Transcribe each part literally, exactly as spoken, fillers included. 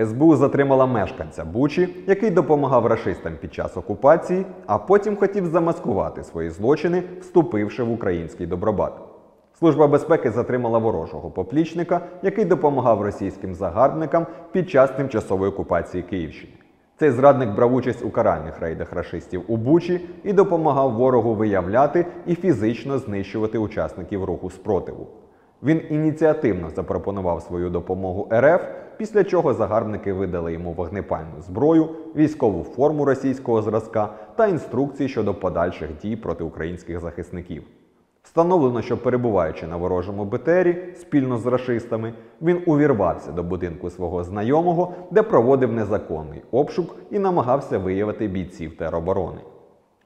ес бе у затримала мешканця Бучі, який допомагав рашистам під час окупації, а потім хотів замаскувати свої злочини, вступивши в український добробат. Служба безпеки затримала ворожого поплічника, який допомагав російським загарбникам під час тимчасової окупації Київщини. Цей зрадник брав участь у каральних рейдах рашистів у Бучі і допомагав ворогу виявляти і фізично знищувати учасників руху спротиву. Він ініціативно запропонував свою допомогу ер еф, після чого загарбники видали йому вогнепальну зброю, військову форму російського зразка та інструкції щодо подальших дій проти українських захисників. Встановлено, що перебуваючи на ворожому БТРі спільно з рашистами, він увірвався до будинку свого знайомого, де проводив незаконний обшук і намагався виявити бійців тероборони.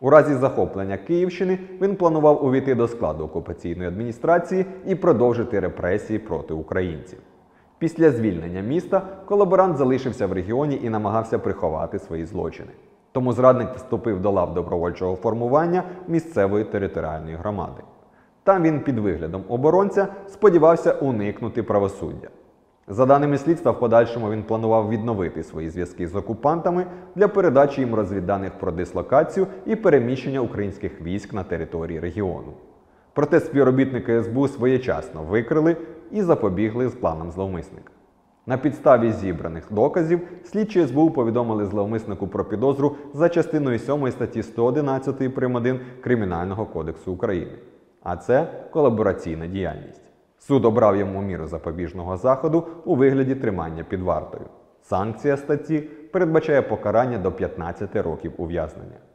У разі захоплення Київщини він планував увійти до складу окупаційної адміністрації і продовжити репресії проти українців. Після звільнення міста колаборант залишився в регіоні і намагався приховати свої злочини. Тому зрадник вступив до лав добровольчого формування місцевої територіальної громади. Там він під виглядом оборонця сподівався уникнути правосуддя. За даними слідства, в подальшому він планував відновити свої зв'язки з окупантами для передачі їм розвідданих про дислокацію і переміщення українських військ на території регіону. Проте співробітники ес бе у своєчасно викрили і запобігли з планам зловмисника. На підставі зібраних доказів слідчі ес бе у повідомили зловмиснику про підозру за частиною сьомою статті сто одинадцять прим один Кримінального кодексу України. А це колабораційна діяльність. Суд обрав йому міру запобіжного заходу у вигляді тримання під вартою. Санкція статті передбачає покарання до п'ятнадцяти років ув'язнення.